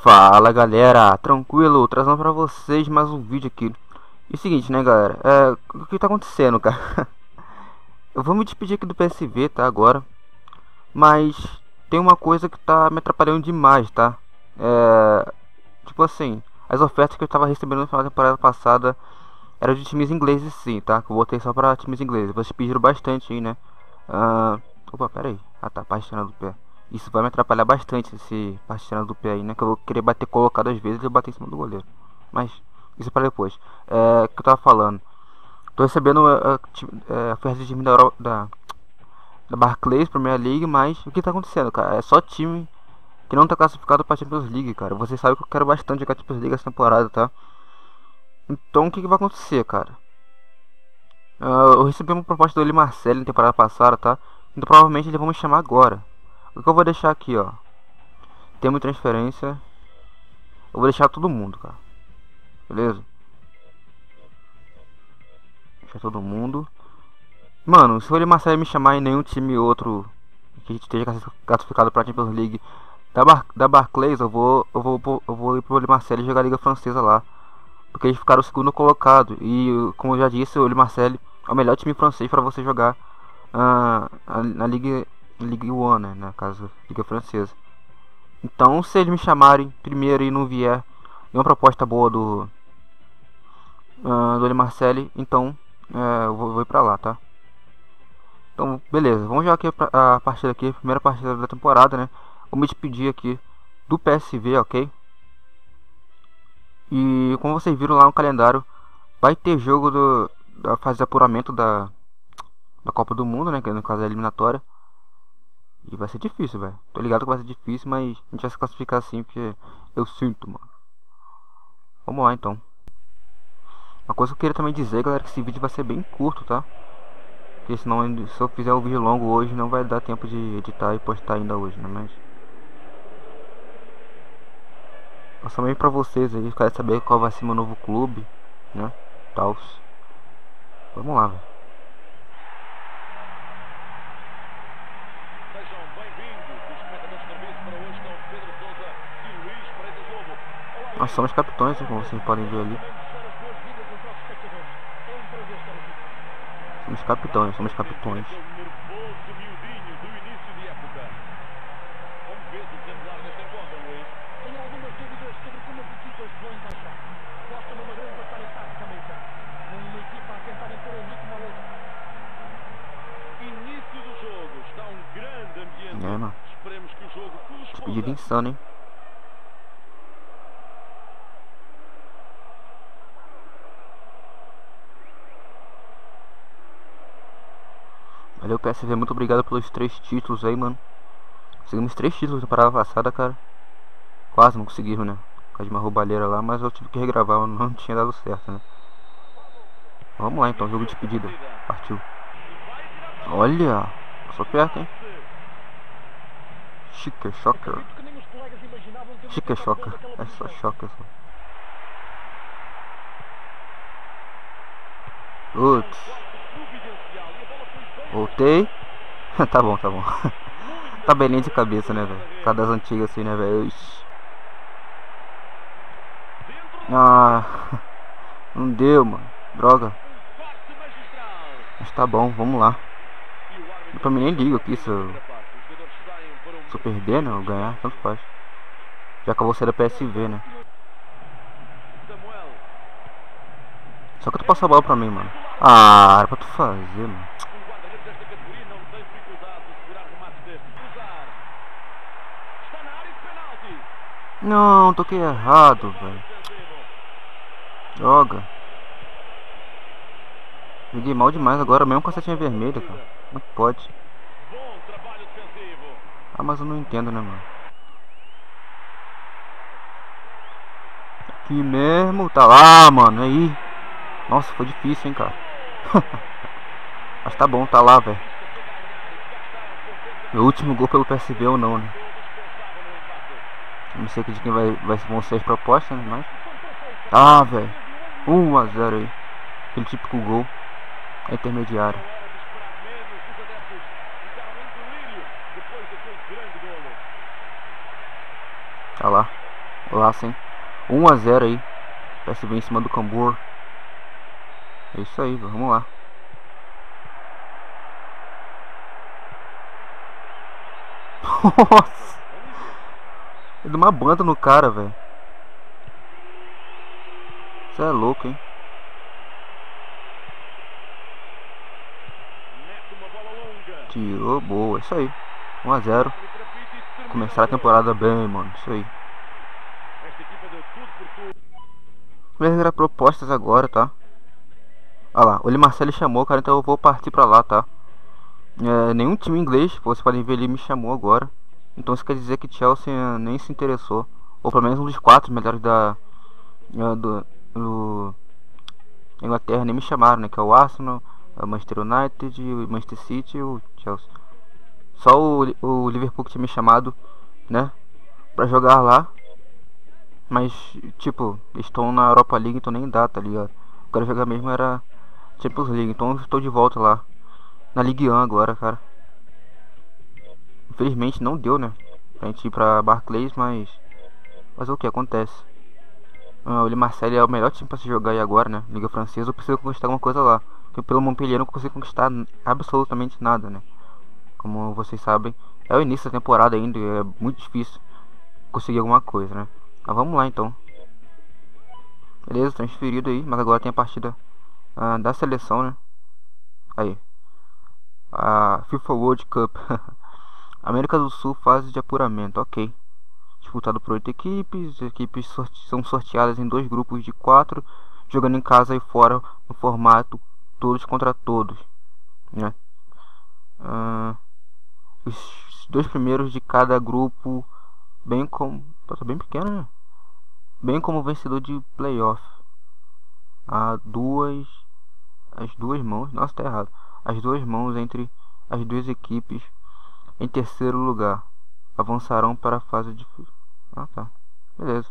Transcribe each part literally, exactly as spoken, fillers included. Fala galera, tranquilo, trazendo pra vocês mais um vídeo aqui. E é o seguinte, né galera, é, o que tá acontecendo, cara? Eu vou me despedir aqui do P S V, tá, agora. Mas tem uma coisa que tá me atrapalhando demais, tá? É, tipo assim, as ofertas que eu tava recebendo no final da temporada passada eram de times ingleses, sim, tá? Que eu botei só pra times ingleses, vocês pediram bastante aí, né? Uh, opa, pera aí, ah tá, pastinha do pé. Isso vai me atrapalhar bastante, esse pastinho do pé aí, né? Que eu vou querer bater colocado às vezes e eu bater em cima do goleiro. Mas isso é pra depois. É o que eu tava falando. Tô recebendo a oferta de time da, Europa, da, da Barclays, Premier League, mas o que tá acontecendo, cara? É só time que não tá classificado pra Champions League, cara. Vocês sabem que eu quero bastante jogar Champions League essa temporada, tá? Então o que, que vai acontecer, cara? Uh, eu recebi uma proposta do Marseille na temporada passada, tá? Então provavelmente eles vão me chamar agora. O que eu vou deixar aqui, ó, termo de transferência, eu vou deixar todo mundo, cara, beleza? Deixar todo mundo. Mano, se o Marseille me chamar em nenhum time outro que esteja classificado pra Champions League da, Bar da Barclays, eu vou, eu vou, eu vou ir pro Marseille jogar a Liga Francesa lá, porque eles ficaram o segundo colocado. E como eu já disse, o Marseille é o melhor time francês pra você jogar uh, na Liga Ligue um, né, na casa Liga Francesa. Então, se eles me chamarem primeiro e não vier nenhuma proposta boa do uh, do Marseille, então uh, eu vou, vou ir pra lá, tá? Então, beleza, vamos jogar aqui pra, a partida aqui, a primeira partida da temporada, né? Vou me despedir aqui do P S V, ok? E como vocês viram lá no calendário, vai ter jogo do, da fase de apuramento da, da Copa do Mundo, né, que no caso é a eliminatória. E vai ser difícil, velho. Tô ligado que vai ser difícil, mas a gente vai se classificar assim, porque eu sinto, mano. Vamos lá, então. Uma coisa que eu queria também dizer, galera, que esse vídeo vai ser bem curto, tá? Porque senão, se eu fizer um vídeo longo hoje, não vai dar tempo de editar e postar ainda hoje, né? Mas... eu só meio pra vocês aí, querem saber qual vai ser meu novo clube, né? Tals. Vamos lá, velho. Nós somos capitões, como vocês podem ver ali. Somos capitões, somos capitões. É, mano. Despedida insana, hein? Valeu, P S V, muito obrigado pelos três títulos aí, mano. Conseguimos três títulos na parada passada, cara. Quase não conseguimos, né? Por causa de uma roubalheira lá, mas eu tive que regravar, não tinha dado certo, né? Vamos lá, então, jogo de despedida. Partiu. Olha, só perto, hein? Chique, choque. Chique, choque. É só choque, só. Putz. Voltei. Tá bom, tá bom. Tabelinha de cabeça, né, velho? Por causa das antigas assim, né, velho? Ah, não deu, mano. Droga. Mas tá bom, vamos lá. Eu também nem ligo aqui se eu, se eu perder, né, ou ganhar, tanto faz. Já acabou sendo a P S V, né? Só que tu passa a bola pra mim, mano. Ah, era pra tu fazer, mano. Não, toquei errado, velho. Droga. Joguei mal demais agora, mesmo com a setinha vermelha, cara. Como que pode? Ah, mas eu não entendo, né, mano? Aqui mesmo, tá lá, mano, aí. Nossa, foi difícil, hein, cara. Mas tá bom, tá lá, velho. Meu último gol pelo P S V ou não, né? Não sei de quem vai, vai vão ser as propostas, né, mas... ah, velho. um a zero aí. Aquele típico gol. É intermediário. Tá lá. Laça, hein? um a zero aí. P S V em cima do Cambor. É isso aí, vamos lá. Nossa! Ele deu uma banda no cara, velho. Isso é louco, hein? Tirou, boa, isso aí. um a zero. Começar a temporada bem, mano. Isso aí. Vamos ver as propostas agora, tá? Olha lá, o Marseille chamou, cara, então eu vou partir pra lá, tá? É, nenhum time inglês, como vocês podem ver ali, me chamou agora. Então isso quer dizer que Chelsea nem se interessou. Ou pelo menos um dos quatro melhores da... Do, do Inglaterra nem me chamaram, né? Que é o Arsenal, o Manchester United, o Manchester City e o Chelsea. Só o, o Liverpool que tinha me chamado, né, pra jogar lá. Mas, tipo, estou na Europa League, então nem dá, tá ligado? Eu quero jogar mesmo era Champions League, então estou de volta lá na Ligue um agora, cara. Infelizmente não deu, né, pra gente ir pra Barclays, mas... Mas o que acontece? Ah, o Marseille é o melhor time pra se jogar aí agora, né? Liga Francesa, eu preciso conquistar alguma coisa lá. Porque pelo Montpellier eu não consigo conquistar absolutamente nada, né? Como vocês sabem, é o início da temporada ainda, é muito difícil conseguir alguma coisa, né? Mas vamos lá então. Beleza, transferido aí, mas agora tem a partida uh, da seleção, né? Aí. A FIFA World Cup. América do Sul, fase de apuramento, ok. Disputado por oito equipes. As equipes sorte são sorteadas em dois grupos de quatro, jogando em casa e fora no formato todos contra todos, né? Uh, os dois primeiros de cada grupo, bem como... Tá bem pequeno, né? Bem como vencedor de playoff. Há duas... As duas mãos... Nossa, tá errado. As duas mãos entre as duas equipes em terceiro lugar avançarão para a fase de... Ah, tá. Beleza.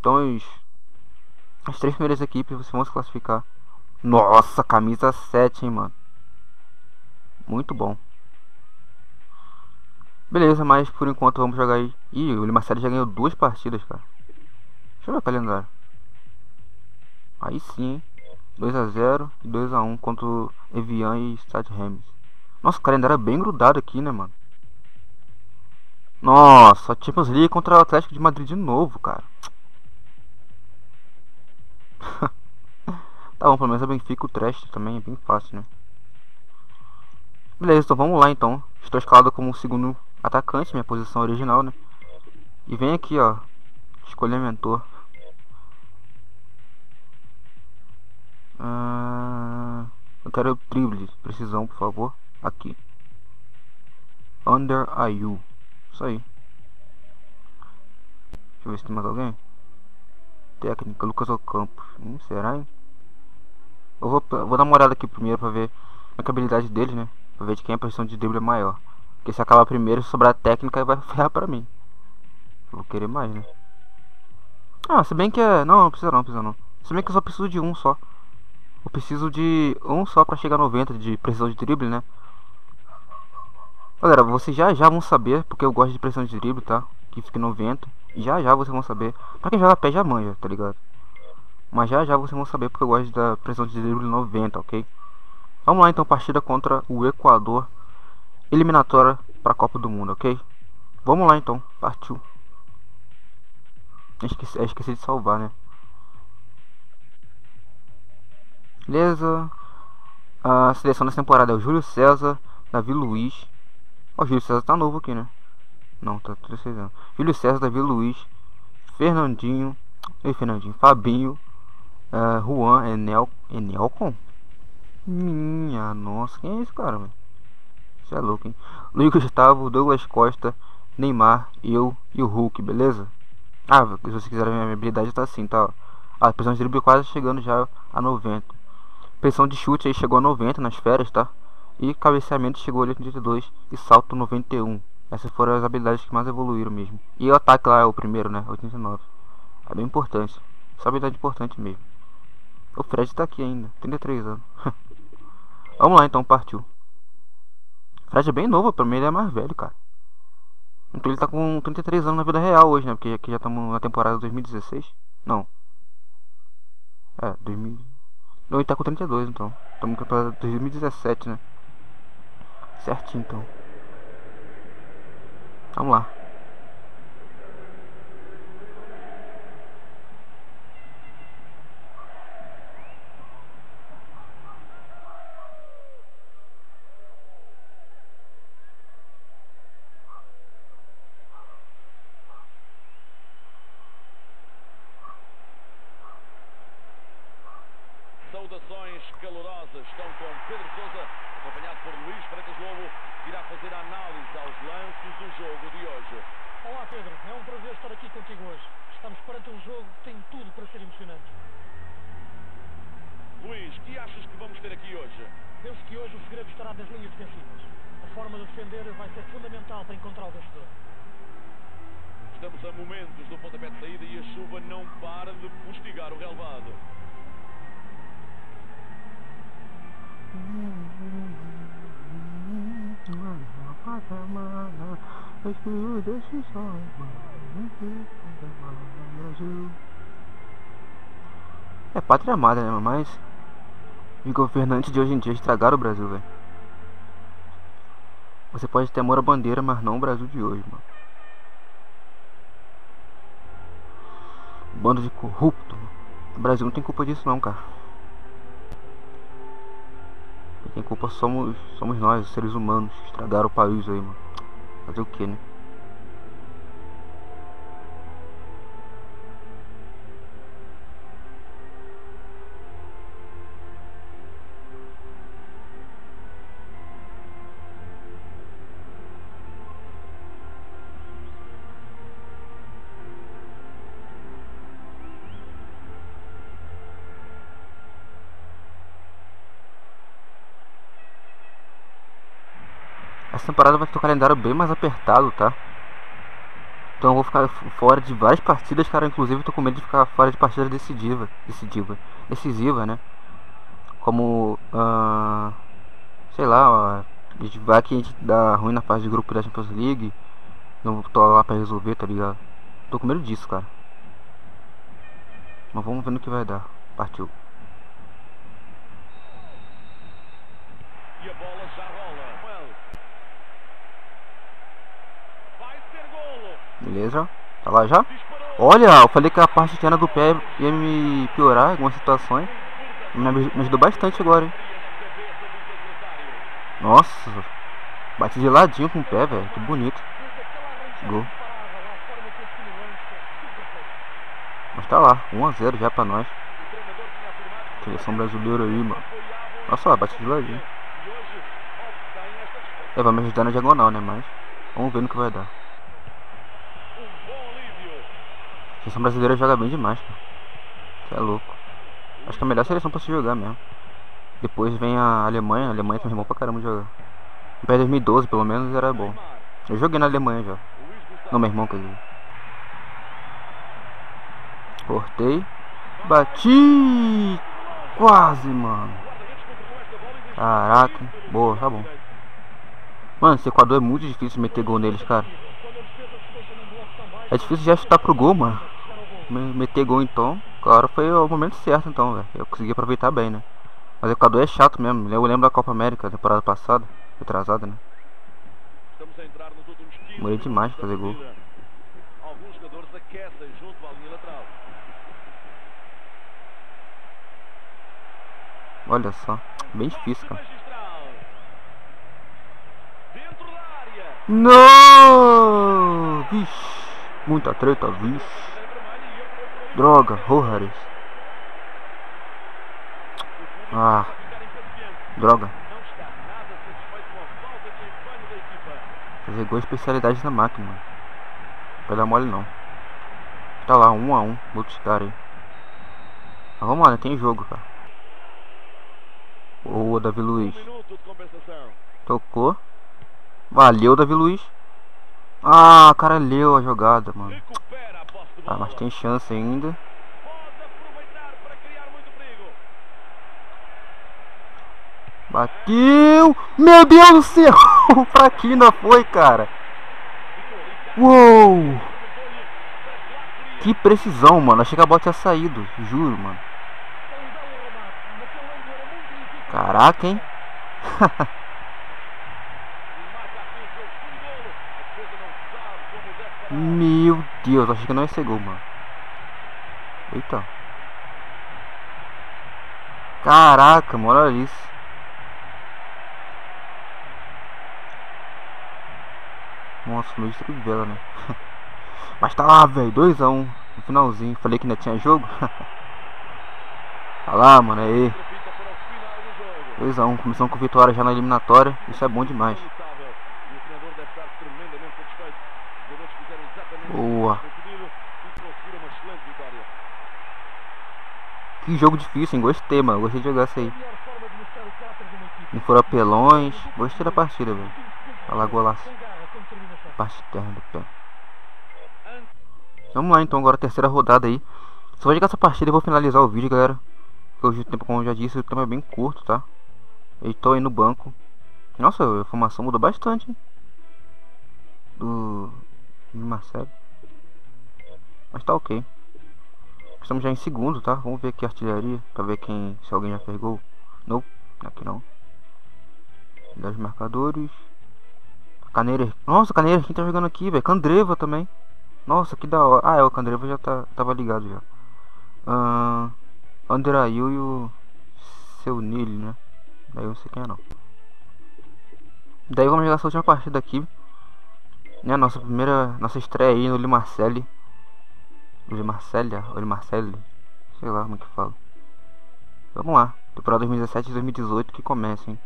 Então, os... as três primeiras equipes vocês vão se classificar. Nossa, camisa sete, hein, mano. Muito bom. Beleza, mas por enquanto vamos jogar aí. Ih, o Marseille já ganhou duas partidas, cara. Deixa eu ver o calendário. Aí sim, dois a zero e dois a um contra o Evian e Stade Reims. Nossa, o calendário é bem grudado aqui, né, mano? Nossa, Champions League contra o Atlético de Madrid de novo, cara. Tá bom, pelo menos a Benfica, o trash também é bem fácil, né? Beleza, então vamos lá então. Estou escalado como segundo atacante, minha posição original, né? E vem aqui, ó, escolher mentor. Uh, eu quero drible, precisão, por favor. Aqui. Under I U. Isso aí. Deixa eu ver se tem mais alguém. Técnica, Lucas Ocampos. Hum, será, hein? Eu vou, vou dar uma olhada aqui primeiro pra ver a habilidade dele, né? Pra ver de quem a posição de drible é maior. Porque se acabar primeiro, se sobrar técnica, vai ferrar pra mim. Eu vou querer mais, né? Ah, se bem que é... Não, não precisa não, não precisa não. Se bem que eu só preciso de um só. Eu preciso de um só pra chegar a noventa de precisão de drible, né? Galera, vocês já já vão saber, porque eu gosto de precisão de drible, tá? Que fique noventa. E já já vocês vão saber. Pra quem joga pé já manja, tá ligado? Mas já já vocês vão saber, porque eu gosto da precisão de drible noventa, ok? Vamos lá então, partida contra o Equador, eliminatória para a Copa do Mundo, ok? Vamos lá então, partiu. Esqueci, esqueci de salvar, né? Beleza. A seleção dessa temporada é o Júlio César, Davi Luiz. Ó, o Júlio César tá novo aqui, né? Não, tá trinta e seis anos. Júlio César, Davi Luiz, Fernandinho, e Fernandinho, Fabinho, uh, Juan, Enel, Enelcon? Minha nossa, quem é esse cara, mano? Isso é louco, hein? Luiz Gustavo, Douglas Costa, Neymar, eu e o Hulk, beleza? Ah, se vocês quiserem ver, a minha habilidade tá assim, tá? A ah, pressão de drible quase chegando já a noventa. Pressão de chute aí chegou a noventa nas férias, tá? E cabeceamento chegou a oitenta e dois e salto noventa e um. Essas foram as habilidades que mais evoluíram mesmo. E o ataque lá é o primeiro, né? oitenta e nove. É bem importante. Essa habilidade é importante mesmo. O Fred tá aqui ainda, trinta e três anos. Vamos lá então, partiu. Fred é bem novo, pra mim ele é mais velho, cara. Então ele tá com trinta e três anos na vida real hoje, né? Porque aqui já estamos na temporada de dois mil e dezesseis. Não. É, dois mil... Não, ele tá com trinta e dois, então. Estamos na temporada de dois mil e dezessete, né? Certinho, então. Vamos lá. Saudações calorosas estão com Pedro Sousa, acompanhado por Luís Freitas Lobo, que irá fazer a análise aos lances do jogo de hoje. Olá Pedro, é um prazer estar aqui contigo hoje. Estamos perante um jogo que tem tudo para ser emocionante. Luís, que achas que vamos ter aqui hoje? Penso que hoje o segredo estará nas linhas defensivas. A forma de defender vai ser fundamental para encontrar o vencedor. Estamos a momentos do pontapé de saída e a chuva não para de fustigar o relvado. É pátria amada, né? Mas os governantes de hoje em dia estragaram o Brasil, velho. Você pode ter amor à bandeira, mas não o Brasil de hoje, mano. Bando de corrupto. O Brasil não tem culpa disso não, cara. Quem culpa somos, somos nós, os seres humanos, que estragaram o país aí, mano. Fazer o que, né? Essa temporada vai ter um calendário bem mais apertado, tá? Então eu vou ficar fora de várias partidas, cara. Inclusive eu tô com medo de ficar fora de partidas decisivas, decisivas, decisiva, né? Como, uh, sei lá, a gente vai que a gente dá ruim na fase de grupo da Champions League. Não tô lá pra resolver, tá ligado? Tô com medo disso, cara. Mas vamos ver no que vai dar. Partiu. E a bola já rola. Beleza, tá lá já. Olha, eu falei que a parte interna do pé ia me piorar em algumas situações. Me ajudou bastante agora, hein. Nossa, bati de ladinho com o pé, velho. Que bonito. Gol. Mas tá lá, um a zero já pra nós. Seleção brasileira aí, mano. Nossa, bati de ladinho. É, vai me ajudar na diagonal, né, mas vamos ver no que vai dar. A seleção brasileira joga bem demais, cara. Isso é louco. Acho que é a melhor seleção pra se jogar mesmo. Depois vem a Alemanha. A Alemanha também é bom pra caramba de jogar. No pé de dois mil e doze, pelo menos, era bom. Eu joguei na Alemanha já. Não, meu irmão, quer dizer. Cortei. Bati. Quase, mano. Caraca. Boa, tá bom. Mano, esse Equador é muito difícil meter gol neles, cara. É difícil já chutar pro gol, mano. Meter gol então, claro, foi o momento certo então, velho. Eu consegui aproveitar bem, né? Mas o Equador é chato mesmo. Eu lembro da Copa América, temporada passada, atrasada, né? Morei demais pra fazer gol. Alguns jogadores aquecem junto à linha lateral. Olha só, bem difícil, cara. Não! Vixe! Muita treta, vixe. Droga, horrores. Ah, droga. Fazer gol especialidade na máquina. Pra dar mole não. Tá lá, um a um. Outros caras aí. Mas vamos lá, né? Tem jogo, cara. Boa, Davi Luiz. Tocou. Valeu, Davi Luiz. Ah, cara, leu a jogada, mano. Ah, mas tem chance ainda. Bateu. Meu Deus do céu. Pra que ainda foi, cara. Uou! Que precisão, mano. Achei que a bola tinha saído. Juro, mano. Caraca, hein? Meu Deus, achei que não ia ser gol, mano. Eita. Caraca, mano, olha isso. Nossa, o meu de vela, né? Mas tá lá, velho, dois a um no finalzinho. Falei que ainda tinha jogo. Tá lá, mano, aí dois a um, começamos com vitória já na eliminatória. Isso é bom demais. Boa. Que jogo difícil, hein? Gostei, mano. Gostei de jogar isso aí. Não foram apelões. Gostei da partida, velho. Olha lá, golaço. Parte terra do pé. Vamos lá, então. Agora a terceira rodada aí. Só vou jogar essa partida e vou finalizar o vídeo, galera. Hoje o tempo, como eu já disse, o tempo é bem curto, tá? Eu tô aí no banco. Nossa, a formação mudou bastante, hein? Do... do Marseille. Mas tá ok. Estamos já em segundo, tá? Vamos ver aqui a artilharia, pra ver quem, se alguém já fez gol. Não, aqui não. Melhores marcadores. Caneira. Nossa, Caneira, quem tá jogando aqui, velho? Candreva também. Nossa, que da hora. Ah, é, o Candreva já tá, tava ligado já. Ahn... Uh, Anderail e o... Seu Nil, né? Daí eu não sei quem é, não. Daí vamos jogar essa última partida aqui, né? Nossa primeira... Nossa estreia aí no Le Marseille. Le Marseille? Le Marseille? Sei lá como que fala. Então, vamos lá. Temporada dois mil e dezessete e dois mil e dezoito que começa, hein?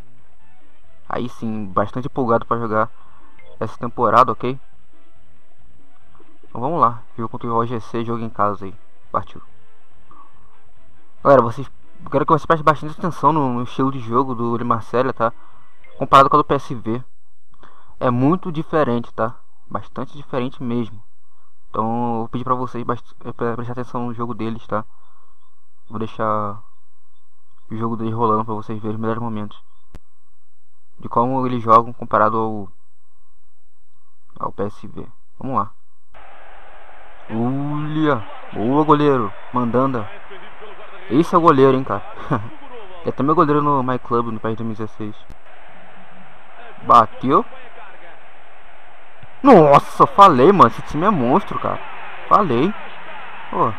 Aí sim, bastante empolgado pra jogar essa temporada, ok? Então vamos lá, jogo contra o G C, jogo em casa aí, partiu. Galera, vocês, quero que vocês prestem bastante atenção no, no estilo de jogo do Le Marseille, tá? Comparado com a do P S V, é muito diferente, tá? Bastante diferente mesmo. Então eu vou pedir pra vocês pra prestar atenção no jogo deles, tá? Vou deixar o jogo deles rolando pra vocês verem os melhores momentos de como eles jogam comparado ao ao P S V. Vamos lá. Olha, boa, goleiro. Mandanda. Esse é o goleiro, hein, cara. É também goleiro no My Club no país dois mil e dezesseis. Bateu. Nossa, falei, mano. Esse time é monstro, cara. Falei. Pô. O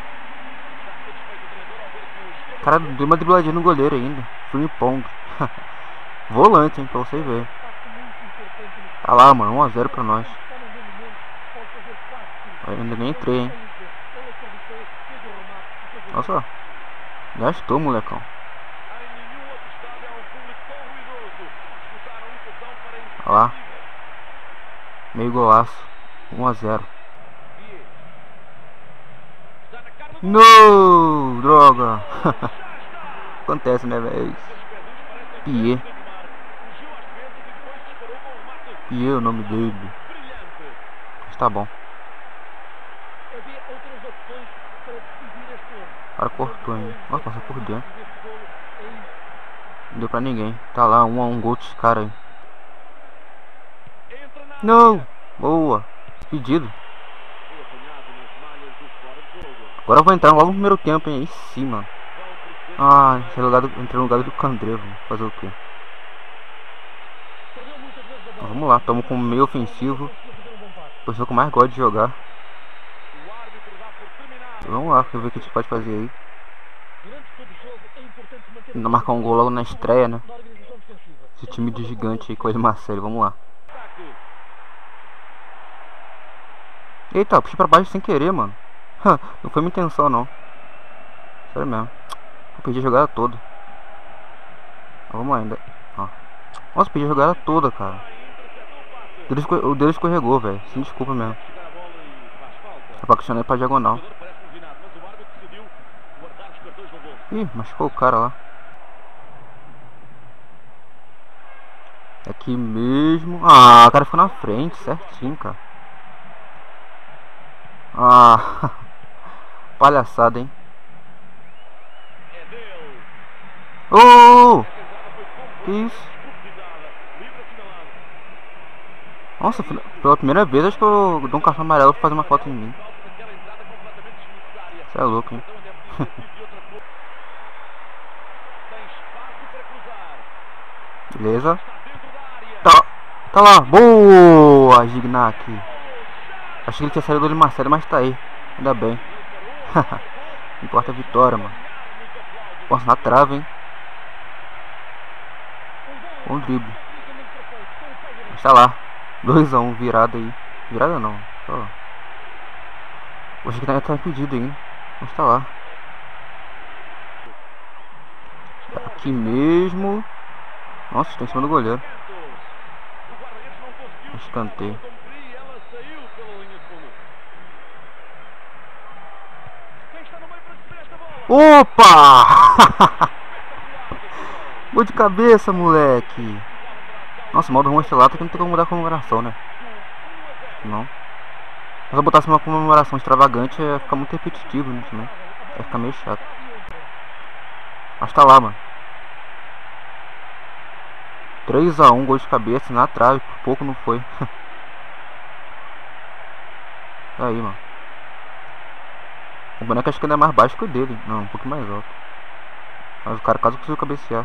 cara deu uma dribladinha no goleiro ainda. Free Pong. Volante, hein, pra vocês verem. Tá lá, mano, um a zero pra nós. Eu ainda nem entrei, hein. Nossa, gastou, molecão. Olha lá. Meio golaço. um a zero. Não, droga. Acontece, né, velho. Pier. E eu, o nome dele. Mas tá bom. O cara cortou ainda. Nossa, passou por dentro. Não deu pra ninguém. Tá lá, um a um gol dos caras aí. Não! Boa! Pedido. Agora eu vou entrar logo no primeiro tempo, hein? Aí sim, mano. Ah, entrei no lugar do, entrei no lugar do Candreva. Fazer o quê? Vamos lá, estamos com o meio ofensivo. Pessoa que mais gosta de jogar. Vamos lá, ver o que a gente pode fazer aí. Ainda marcar um gol logo na estreia, né? Esse time de gigante aí, coisa Marcelo, vamos lá. Eita, puxei pra baixo sem querer, mano. Não foi minha intenção, não. Sério mesmo. Eu perdi a jogada toda. Vamos lá ainda. Ó. Nossa, perdi a jogada toda, cara. O dedo escorregou, velho. Se desculpa mesmo. Apaixonei pra diagonal. Ih, machucou o cara lá. Aqui mesmo. Ah, o cara ficou na frente, certinho, cara. Ah, palhaçada, hein. Oh, que isso. Nossa, pela primeira vez acho que eu dou um cartão amarelo pra fazer uma foto em mim. Isso é louco, hein? Beleza. Tá, tá lá. Boa, Gignac. Achei que ele tinha saído do Marseille, mas tá aí. Ainda bem. Importa a vitória, mano. Nossa, na trava, hein? Bom drible. Mas tá lá. dois a um, virada aí. Virada não. Só... O Gignac tá impedido, hein? Mas tá lá. Tá aqui mesmo. Nossa, está em cima do goleiro. Escanteio. Opa! Gol de cabeça, moleque. Nossa, mal do rumo estelado que não tem como mudar a comemoração, né? Não. Se eu botasse uma comemoração extravagante, ia ficar muito repetitivo, né? Ia ficar meio chato. Mas tá lá, mano. três a um, gol de cabeça na trave, por pouco não foi. Aí, mano. O boneco acho que ainda é mais baixo que o dele. Não, um pouco mais alto. Mas o cara quase conseguiu cabecear.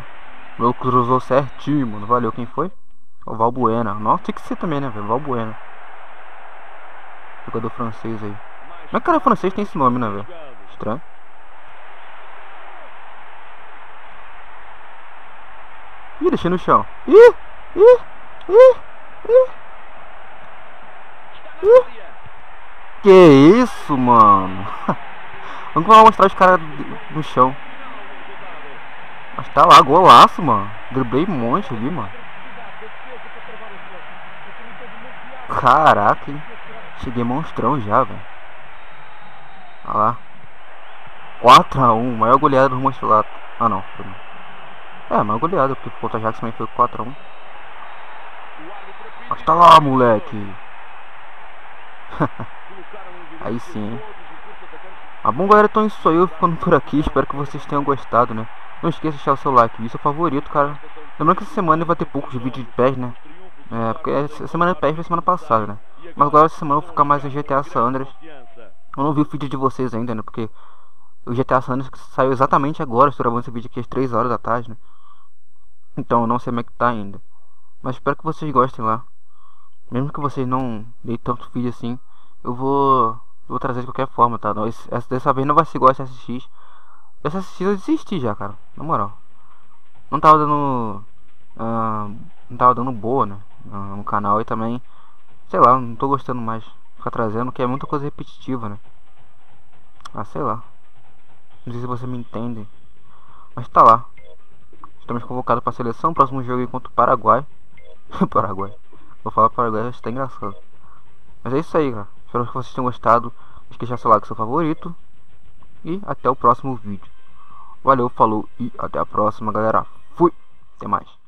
O meu cruzou certinho, mano. Valeu, quem foi? O Valbuena. Nossa, tinha que ser também, né, velho? Valbuena. Jogador francês aí. Como é que cara francês tem esse nome, né, velho? Estranho. Ih, deixei no chão. Ih, ih, ih, ih, ih. Que isso, mano. Não vou mostrar os caras no chão. Mas tá lá, golaço, mano. Driblei um monte ali, mano. Caraca, hein. Cheguei monstrão já, velho. Olha lá. quatro a um, maior goleada do rumo lá. Ah, não. É, mas goleada, porque contra Ajax também foi quatro a um. Mas tá lá, moleque. Aí sim, hein? Ah, bom, galera, então isso aí, eu ficando por aqui. Espero que vocês tenham gostado, né? Não esqueça de deixar o seu like, isso é o favorito, cara. Lembrando que essa semana vai ter poucos vídeos de P E S, né? É, porque a semana de P E S foi semana passada, né? Mas agora essa semana eu vou ficar mais em G T A Sandras. Eu não vi o vídeo de vocês ainda, né? Porque o G T A Sandras saiu exatamente agora. Estou gravando esse vídeo aqui às três horas da tarde, né? Então eu não sei como é que tá ainda. Mas espero que vocês gostem lá. Mesmo que vocês não deem tanto vídeo assim, eu vou, eu vou trazer de qualquer forma, tá? Não, essa, dessa vez não vai ser igual a S S X. S S X eu desisti já, cara. Na moral. Não tava dando... Uh, não tava dando boa, né? Uh, no canal e também... Sei lá, não tô gostando mais ficar trazendo, que é muita coisa repetitiva, né? Ah, sei lá. Não sei se você me entende. Mas tá lá. Estamos convocados para a seleção. Próximo jogo é contra o Paraguai. Paraguai. Vou falar Paraguai, acho que tá engraçado. Mas é isso aí, cara. Espero que vocês tenham gostado. Não esqueça de deixar o seu favorito. E até o próximo vídeo. Valeu, falou e até a próxima, galera. Fui. Até mais.